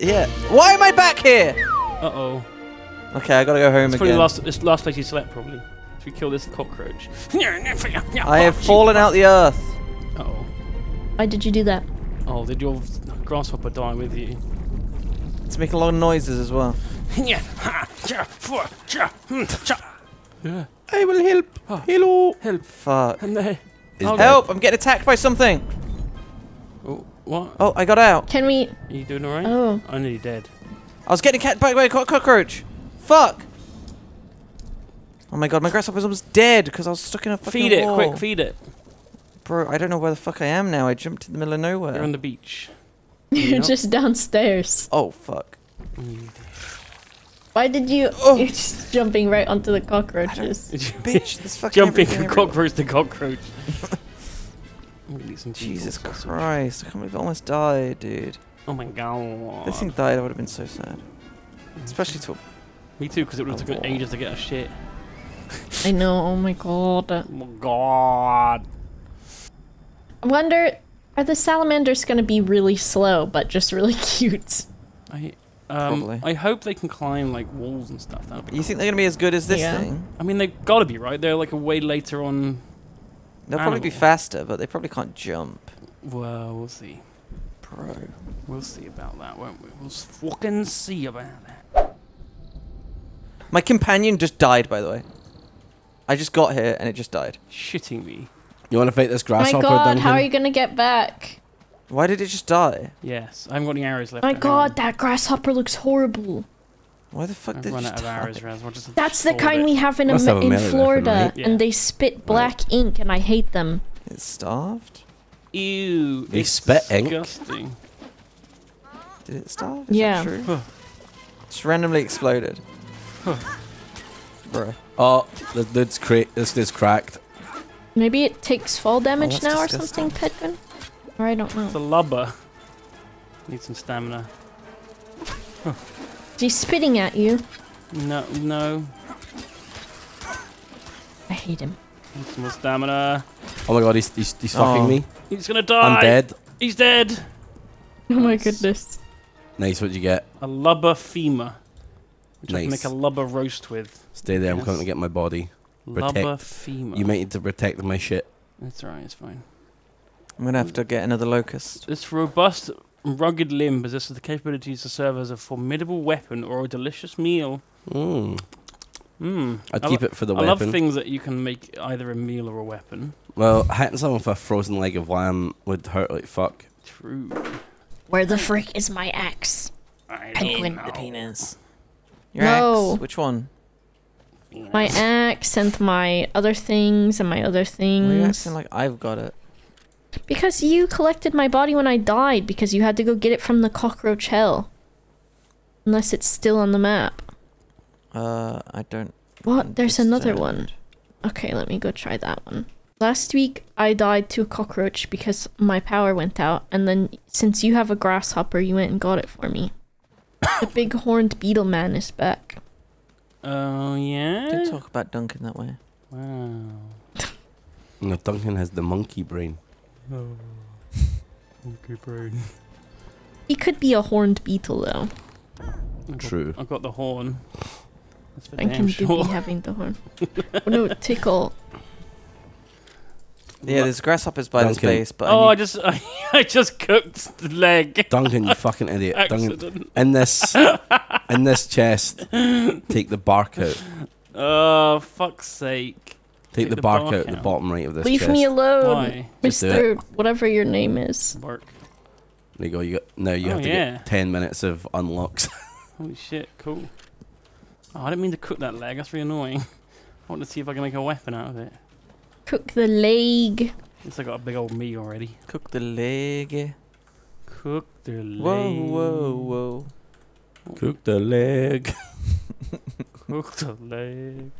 Yeah. Why am I back here? Uh-oh. Okay, I gotta go home again. It's last place you slept, probably. Should we kill this cockroach? I have fallen out the earth. Uh-oh. Why did you do that? Oh, did your grasshopper die with you? It's making a lot of noises as well. Yeah. I will help. Hello. Help. Fuck. Help! I'm getting attacked by something. Oh, what? Oh, I got out. Can we? Are you doing alright? Oh. I'm nearly dead. I was getting attacked by a cockroach. Fuck. Oh my god, my grasshopper's almost dead because I was stuck in a fucking wall. Quick, feed it. Bro, I don't know where the fuck I am now. I jumped in the middle of nowhere. You're on the beach. You're just downstairs. Oh, fuck. Why did you... Oh. You're just jumping right onto the cockroaches. Bitch, this fucking... Jumping from cockroach to cockroach. Jesus Christ, I can't believe I almost died, dude. Oh my god. If this thing died, I would have been so sad. Especially to... Me too, because it would have taken ages to get a shit. I know, oh my god. Oh my god. I wonder... Are the salamanders going to be really slow, but just really cute? Probably. I hope they can climb, like, walls and stuff. That'd be cool. Think they're going to be as good as this thing? I mean, they've got to be, right? They're, like, a way later on... They'll probably be faster, but they probably can't jump. Well, we'll see. Bro. We'll see about that, won't we? We'll fucking see about that. My companion just died, by the way. I just got here, and it just died. Shitting me. You want to fight this grasshopper, Duncan? Oh my god, Duncan? How are you going to get back? Why did it just die? Yes, I haven't got any arrows left. My god, that grasshopper looks horrible. Why the fuck did it just die? That's the kind we have in Florida, and they spit black ink, and I hate them. It's starved? Ew. They spit ink? Disgusting. Did it starve? Is that true? It's randomly exploded. Bruh. Oh, this dude's cracked. Maybe it takes fall damage now disgusting. Or something, Pedguin? Or I don't know. It's a lubber. Need some stamina. Huh. Is he spitting at you? No, no. I hate him. Need some more stamina. Oh my god, he's fucking me. He's gonna die! I'm dead. He's dead! Oh my goodness. Nice, what'd you get? A lubber femur. Which I can make a lubber roast with. Stay there, I'm coming to get my body. Lubber femur. You might need to protect my shit. That's alright, it's fine. I'm gonna have to get another locust. This robust, rugged limb possesses the capabilities to serve as a formidable weapon or a delicious meal. Mmm. Mmm. I'd keep it for the weapon. I love things that you can make either a meal or a weapon. Well, hitting someone with a frozen leg of lamb would hurt like fuck. True. Where the frick is my axe? I don't know. The penis. Your axe? Which one? My axe and my other things and my other things. Well, you're acting like I've got it. Because you collected my body when I died because you had to go get it from the cockroach hell. Unless it's still on the map. I don't... What? There's another one. Okay, let me go try that one. Last week I died to a cockroach because my power went out, and then since you have a grasshopper you went and got it for me. The big horned beetle man is back. Oh, yeah? Don't talk about Duncan that way. Wow. No, Duncan has the monkey brain. Oh. Monkey brain. He could be a horned beetle, though. True. I've got the horn. That's for damn sure. Duncan could be having the horn. Oh, no, tickle. Yeah, there's grasshoppers by this base, but... Oh, I just cooked the leg. Duncan, you fucking idiot. Accident. Duncan, in this chest, take the bark out. Oh, fuck's sake. Take the bark out the bottom right of this chest. Leave me alone, Mr. whatever your name is. Bark. There you go. You have to get 10 minutes of unlocks. Holy shit, cool. Oh, I didn't mean to cook that leg. That's really annoying. I want to see if I can make a weapon out of it. Cook the leg. It's like got a big old meat already. Cook the leg. Cook the leg. Whoa, whoa, whoa. Cook the leg. Cook the leg.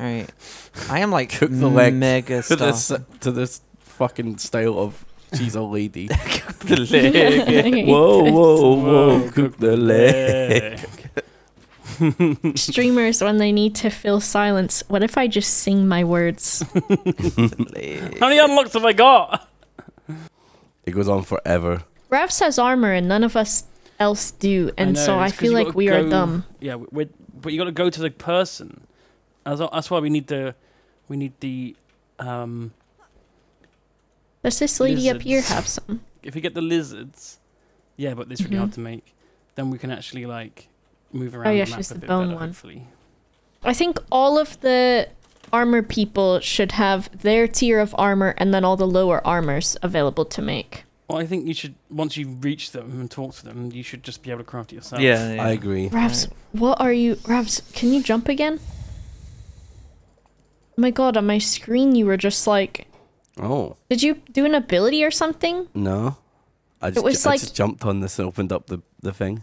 Alright. I am like cook the leg mega to this fucking style of she's a lady. Cook the leg. Whoa, whoa, whoa. Cook the leg. Streamers, when they need to fill silence, what if I just sing my words? How many unlocks have I got? It goes on forever. Ravs has armor and none of us else do, and so I feel like we are dumb. Yeah, but you got to go to the person. That's why we need the Does this lady up here have some? If we get the lizards, yeah, but it's really hard to make. Then we can actually like move around. Oh yeah, she's the bone one. Hopefully. I think all of the armor people should have their tier of armor and then all the lower armors available to make. Well, I think you should, once you reach them and talk to them, you should just be able to craft it yourself. Yeah, yeah. I agree. Ravs, what are you... Ravs, can you jump again? Oh my god, on my screen you were just like... Oh. Did you do an ability or something? No. I just jumped on this and opened up the thing.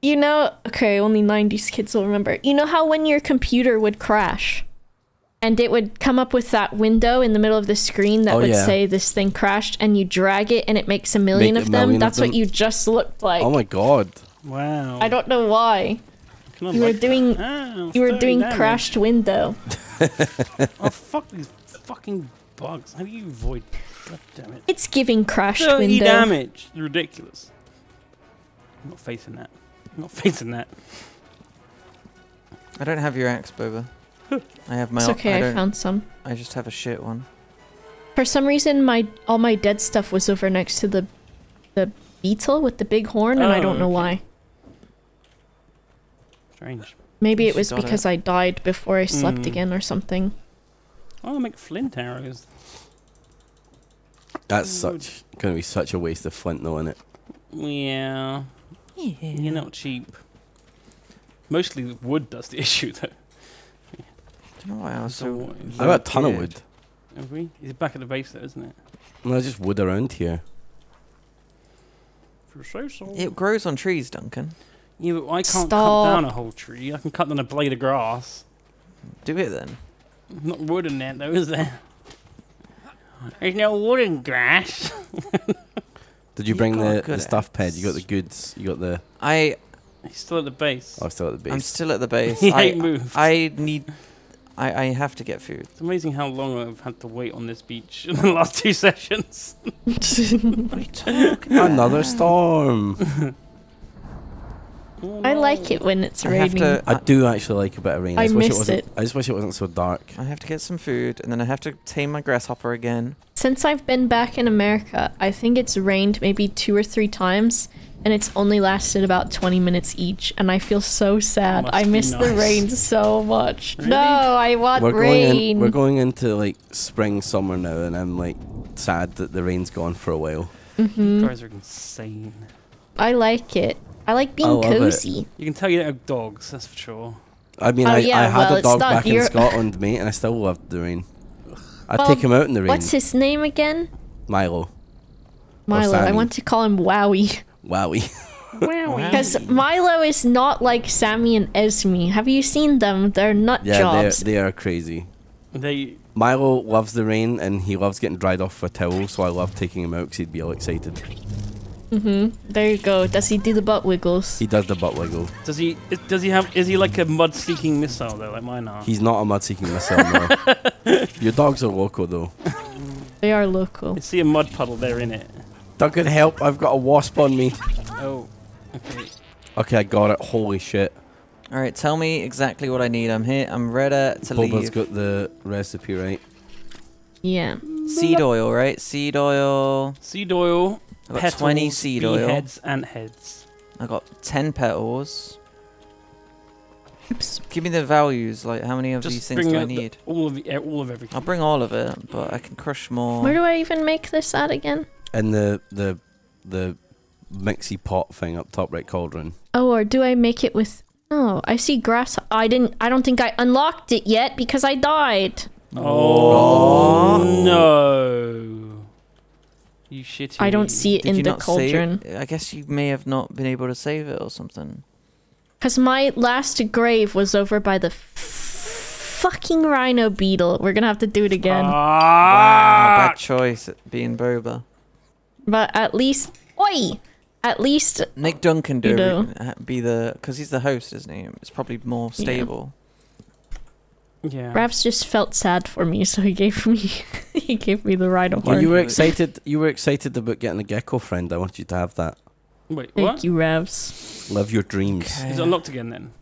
You know... Okay, only 90s kids will remember. You know how when your computer would crash? And it would come up with that window in the middle of the screen that would say this thing crashed, and you drag it and it makes a million of them. That's what you just looked like. Oh my god! Wow. I don't know why. You were doing damage. Crashed window. Oh fuck these fucking bugs! How do you avoid? God damn it! It's giving crashed window damage. Ridiculous. I'm not facing that. I'm not facing that. I don't have your axe, Boba. I have my. It's okay. I found some. I just have a shit one. For some reason, all my dead stuff was over next to the beetle with the big horn, and I don't know why. Strange. Maybe it was because I died before I slept again or something. I'll make flint arrows. That's gonna be such a waste of flint, though, isn't it? Yeah. You're not cheap. Mostly wood does the issue, though. So I got a ton of wood. Have we? It's back at the base though, isn't it? No, there's just wood around here. It grows on trees, Duncan. Yeah, but I can't cut down a whole tree. I can cut down a blade of grass. Do it then. Not wood in there though, is there? There's no wood in grass. Did you bring the stuff pad? You got the goods. You got the. He's still at the base. Oh, still at the base. I'm still at the base. I moved. I need. I have to get food. It's amazing how long I've had to wait on this beach in the last 2 sessions. Another storm. Oh, no. I like it when it's raining. I do actually like a bit of rain. I just wish it wasn't so dark. I have to get some food, and then I have to tame my grasshopper again. Since I've been back in America, I think it's rained maybe 2 or 3 times, and it's only lasted about 20 minutes each, and I feel so sad. I miss the rain so much. Really? No, I want rain. We're going into like spring, summer now, and I'm like sad that the rain's gone for a while. You guys are insane. I like it. I like being cozy. You can tell you don't have dogs, that's for sure. I mean, I had a dog back in Scotland, mate, and I still loved the rain. I'd take him out in the rain. What's his name again? Milo. Milo. I want to call him Wowie. Wowie. Wowie. Because Milo is not like Sammy and Esme. Have you seen them? They're nut jobs. They are crazy. Milo loves the rain, and he loves getting dried off for a towel, so I love taking him out because he'd be all excited. There you go. Does he do the butt wiggles? He does the butt wiggle. Does he? Is he like a mud-seeking missile though, like mine are? He's not a mud-seeking missile. No. Your dogs are local though. They are local. I see a mud puddle. They're in it. Duncan, help! I've got a wasp on me. Oh. Okay. Okay, I got it. Holy shit! All right, tell me exactly what I need. I'm here. I'm ready to leave. Boba's got the recipe, right? Yeah. Seed oil, right? Seed oil. Seed oil. I got petals, 20 seed oil. Heads, ant heads. I got 10 petals. Oops. Give me the values, like how many of these things do I need? All of everything. I'll bring all of it, but I can crush more. Where do I even make this at again? In the mixy pot thing up top right cauldron. Oh, or do I make it with... Oh, I see grass... I don't think I unlocked it yet because I died. Oh no. You shitty. I don't see it in the cauldron. I guess you may have not been able to save it or something. Because my last grave was over by the fucking Rhino Beetle. We're gonna have to do it again. Wow, bad choice being Boba. But at least... Oi! At least... Make Duncan do it. Be the... Because he's the host, isn't he? It's probably more stable. Yeah. Ravs just felt sad for me, so he gave me the rhino horn. You were excited about getting a gecko friend. I want you to have that. Wait, what? Thank you, Ravs. Love your dreams. Okay. Is it unlocked again then?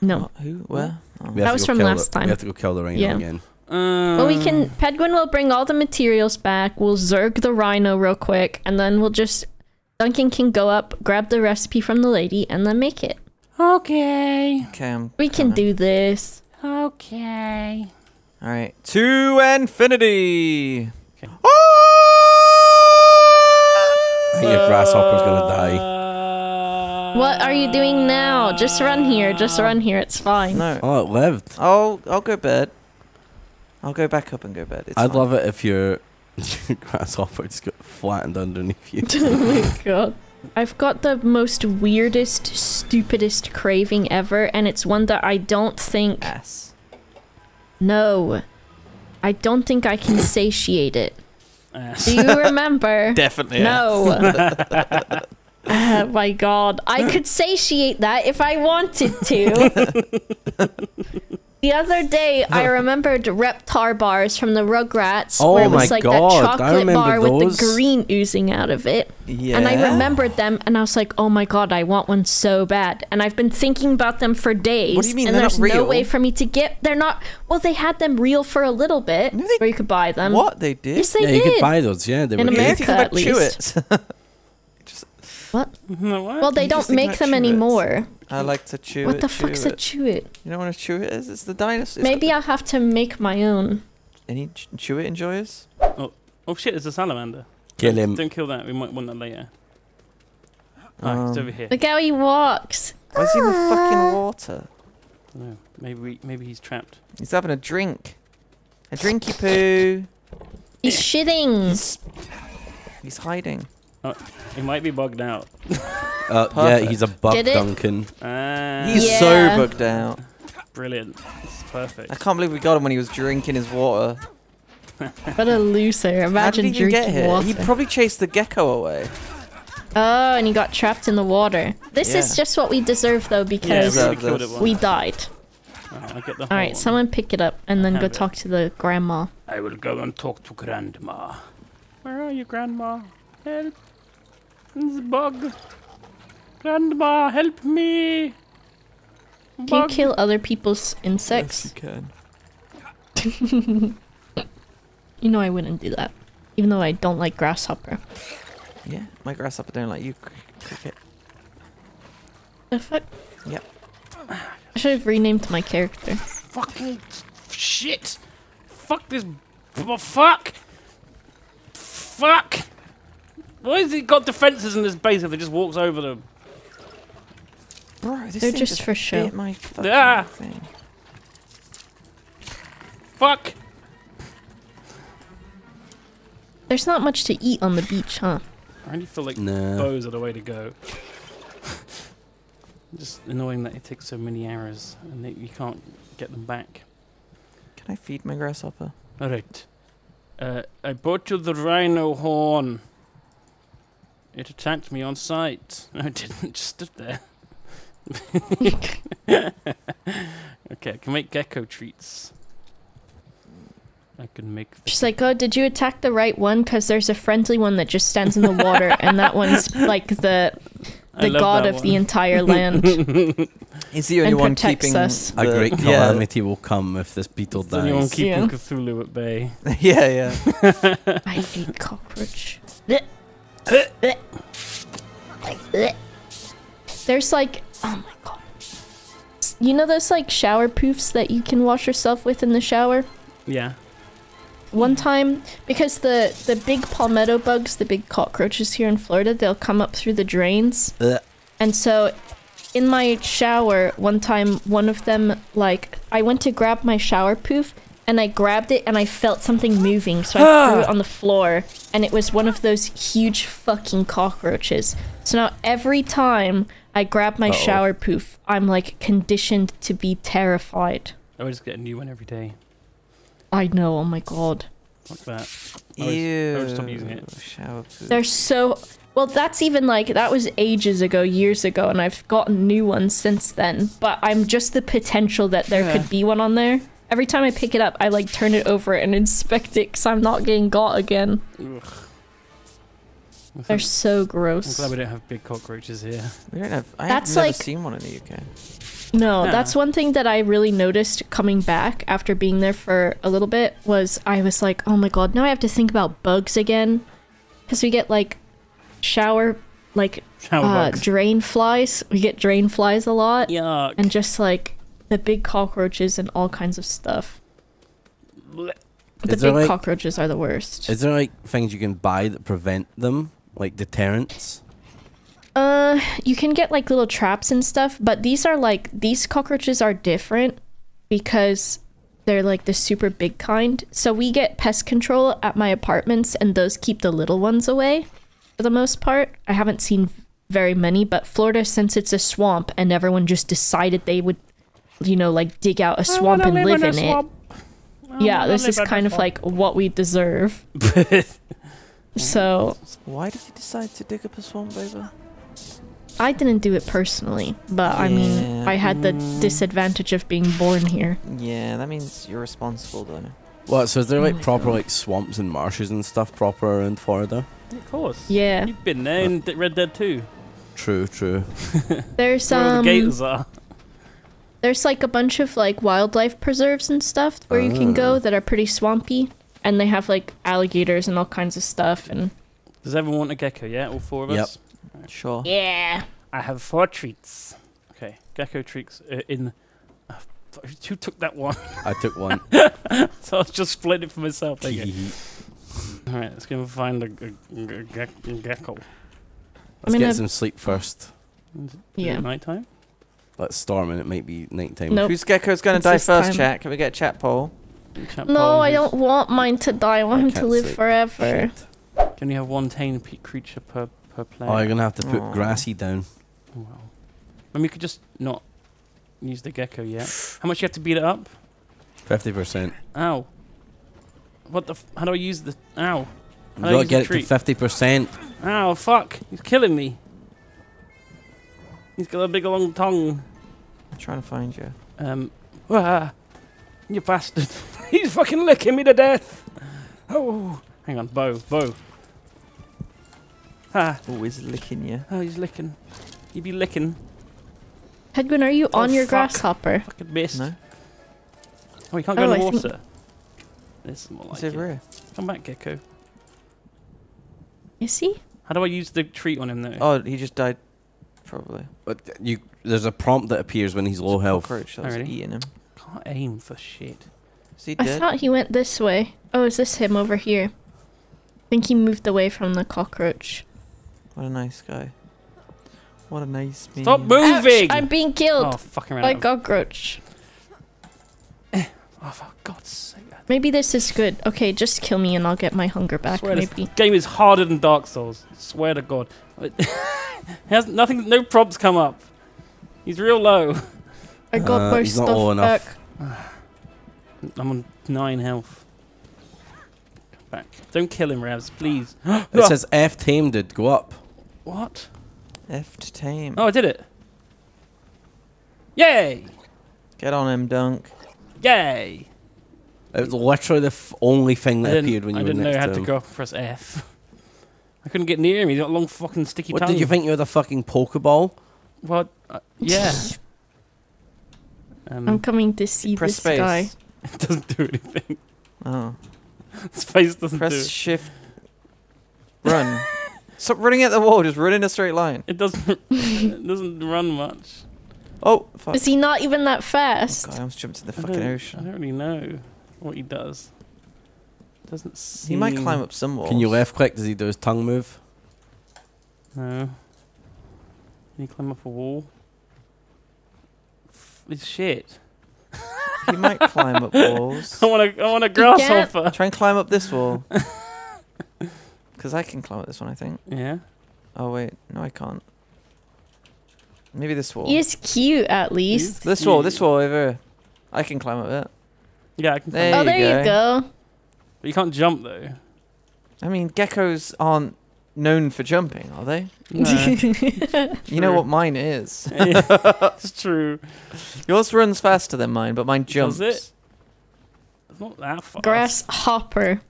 No. Oh, who? Where? Oh. That was from last time. We have to go kill the rhino again. Well, we can... Pedguin will bring all the materials back. We'll zerg the rhino real quick. And then we'll just... Duncan can go up, grab the recipe from the lady, and then make it. Okay. Okay, we can do this. Okay. All right. To infinity! Okay. I think a grasshopper's gonna die. What are you doing now? Just run here. Just run here. It's fine. No. Oh, it lived. I'll go bed. I'll go back up and go bed. It's I'd fine. Love it if your grasshopper just got flattened underneath you. Oh my god. I've got the most weirdest, stupidest craving ever, and it's one that I don't think... Yes. No. I don't think I can satiate it. Do you remember? Definitely. No. Oh my god. I could satiate that if I wanted to. The other day, I remembered Reptar bars from the Rugrats, where it was like that chocolate bar with the green oozing out of it. Yeah. And I remembered them, and I was like, oh my god, I want one so bad. And I've been thinking about them for days. What do you mean? And there's no way for me to get... They're not... Well, they had them real for a little bit, where you could buy them. What? They did? Yes, they did. You could buy those, yeah. In America, at least. What? No, what? Well, they don't make them anymore. I like to chew it. What the fuck's a chew it? You know what a chew it is? It's the dinosaur. Maybe I'll have to make my own. Any chew it enjoyers? Oh, oh shit, there's a salamander. Kill him. Don't kill that, we might want that later. Alright, it's over here. Look how he walks. Why is he in the fucking water? I don't know. Maybe he's trapped. He's having a drink. A drinky poo. He's shitting. He's hiding. Oh, he might be bugged out. Yeah, he's a bug, Duncan. He's so bugged out. Brilliant. It's perfect. I can't believe we got him when he was drinking his water. What a loser. Imagine drinking water. He probably chased the gecko away. Oh, and he got trapped in the water. This is just what we deserve, though, because we died. Alright, someone pick it up and then go talk to the grandma. I will go and talk to grandma. Where are you, grandma? Help. This bug. Grandma, help me. Bug. Can you kill other people's insects? Yes, you can. You know I wouldn't do that. Even though I don't like grasshopper. Yeah, my grasshopper don't like you, cricket. The fuck? Yep. I should have renamed my character. Fucking shit. Fuck this. Fuck. Fuck. Why has he got defences in his base if he just walks over them? Bro, this they're just for show. Thing. Fuck! There's not much to eat on the beach, huh? I really feel like bows are the way to go. Just annoying that it takes so many hours and that you can't get them back. Can I feed my grasshopper? Alright. I bought you the rhino horn. It attacked me on sight. No, it didn't. Just stood there. Okay, I can make gecko treats. I can make... She's like, oh, did you attack the right one? Because there's a friendly one that just stands in the water, and that one's like the god of the entire land. He's the only one keeping us. A great calamity will come if this beetle dies. The only one keeping Cthulhu at bay. Yeah, yeah. I hate cockroach. There's like, oh my god. You know those like shower poofs that you can wash yourself with in the shower? Yeah. One time, because the big palmetto bugs, the big cockroaches here in Florida, they'll come up through the drains. And so in my shower, one time, one of them, like, I went to grab my shower poof, and I grabbed it and I felt something moving, so I threw it on the floor. And it was one of those huge fucking cockroaches. So now every time I grab my shower poof, I'm like conditioned to be terrified. I would just get a new one every day. I know, oh my god. Fuck that. I would stop using it. Shower poof. They're so... Well, that's even like, that was ages ago, years ago, and I've gotten new ones since then. But I'm just the potential that there could be one on there. Every time I pick it up, I like turn it over and inspect it because I'm not getting got again. Ugh. They're so gross. I'm glad we don't have big cockroaches here. We don't have. I've never seen one in the UK. No, that's one thing that I really noticed coming back after being there for a little bit was I was like, oh my god, now I have to think about bugs again, because we get like shower bugs. Drain flies. We get drain flies a lot. Yuck. And just like the big cockroaches and all kinds of stuff. Blech. The big cockroaches are the worst. Is there like things you can buy that prevent them, like deterrents? You can get like little traps and stuff, but these are like, these cockroaches are different because they're like the super big kind. So we get pest control at my apartments and those keep the little ones away for the most part. I haven't seen very many, but Florida, since it's a swamp and everyone just decided they would, you know, like dig out a swamp and live in it. Yeah, this is kind of like what we deserve. So... Why did you decide to dig up a swamp, Boba? I didn't do it personally, but I mean, I had the disadvantage of being born here. Yeah, that means you're responsible, though. Well, so is there like proper like swamps and marshes and stuff proper around Florida? Of course. Yeah. You've been there in Red Dead 2. True, true. There's where the gators are. There's like a bunch of like wildlife preserves and stuff where you can go that are pretty swampy, and they have like alligators and all kinds of stuff. And does everyone want a gecko? Yeah, all four of us. Yep. Sure. Yeah. I have four treats. Okay, gecko treats in. Who took that one? I took one. So I was just splitting it for myself. All right, let's go and find a gecko. Let's get some sleep first. Yeah. Nighttime. Let's storm and it might be nighttime. Nope. Whose gecko's gonna die first, chat? Can we get a chat poll? No, I don't want mine to die. I want him to live forever. Shit. Can you have one tame creature per player? Oh, you're gonna have to put grassy down. Oh, wow. I mean, you could just not use the gecko yet. How much you have to beat it up? 50%. Ow. What the f... How do I use the... Ow. You gotta get it to 50%. Ow, fuck. He's killing me. He's got a big long tongue. I'm trying to find you. You bastard. He's fucking licking me to death. Oh, hang on, Bo. Ah. Always licking you. Oh, he's licking. You be licking. Pedguin, are you on your grasshopper? Fucking missed. No. Oh, you can't go in the water. This is more like it. Come back, Gecko. Is he? How do I use the treat on him though? Oh, he just died. Probably. But there's a prompt that appears when he's low health. Eating him. Can't aim for shit. Is he dead? I thought he went this way. Oh, is this him over here? I think he moved away from the cockroach. What a nice guy. What a nice man. Stop moving! Ouch, I'm being killed by cockroach. Oh, for God's sake. Maybe this is good. Okay, just kill me and I'll get my hunger back. Maybe. This game is harder than Dark Souls. I swear to God. Has nothing, no prompts come up. He's real low. I got my stuff back. I'm on 9 health. Come back. Don't kill him, Ravs, please. It says F tamed it. Go up. What? F to tame. Oh, I did it. Yay! Get on him, Dunk. Yay! It was literally the only thing that appeared when you were next to him. I didn't know how to go up and press F. I couldn't get near him. He's got a long fucking sticky tongue. What did you think? You had a fucking Pokeball? What? Yeah. I'm coming to see this guy. It doesn't do anything. Oh. Space doesn't do it. Press shift. Run. Stop running at the wall. Just run in a straight line. It doesn't run much. Oh, fuck. Is he not even that fast? Oh, God, I almost jumped in the fucking ocean. I don't really know what he does. Doesn't seem... He might climb up some walls. Can you left click? Does he do his tongue move? No. Can he climb up a wall? It's shit. He might climb up walls. I want a grasshopper. Try and climb up this wall. Because I can climb up this one, I think. Yeah. Oh wait, no, I can't. Maybe this wall. He's cute, at least. This wall over. I can climb up it. Yeah, I can. There you go. But you can't jump though. I mean, geckos aren't known for jumping, are they? No. You know what mine is. It's true. Yours runs faster than mine, but mine jumps. Does it? It's not that fast. Grasshopper.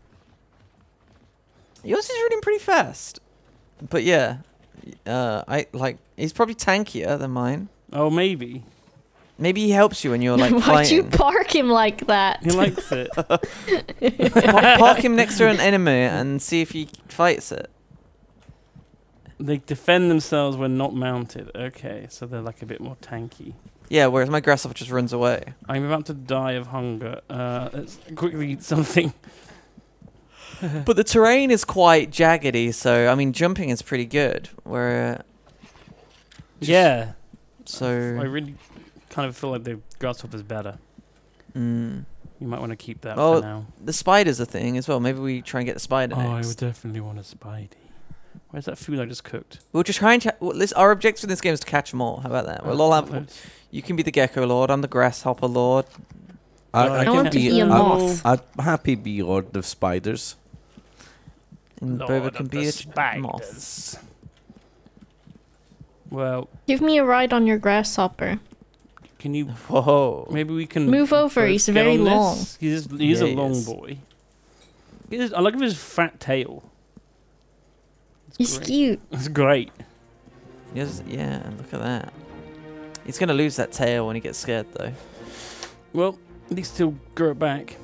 Yours is running pretty fast. But yeah, I like. He's probably tankier than mine. Oh, maybe. Maybe he helps you when you're like fighting. Why'd you park him like that? He likes it. Park him next to an enemy and see if he fights it. They defend themselves when not mounted. Okay, so they're like a bit more tanky. Yeah, whereas my grasshopper just runs away. I'm about to die of hunger. Let's quickly eat something. But the terrain is quite jaggedy, so I mean jumping is pretty good. Where yeah, so I really kind of feel like the grasshopper's better. Mm. You might want to keep that for now. The spider's a thing as well. Maybe we try and get the spider next. I would definitely want a spidey. Where's that food I just cooked? We'll just try and our objective in this game is to catch more. How about that? We'll all have. You can be the gecko lord. I'm the grasshopper lord. I want to be a moth. I'm happy be lord of spiders. And Boba can be a moth. Well, give me a ride on your grasshopper. Can you? Whoa! Maybe we can move over. He's very long. He's a long boy. I like his fat tail. He's cute. That's great. Yes, yeah, look at that. He's gonna lose that tail when he gets scared, though. Well, at least he'll grow it back.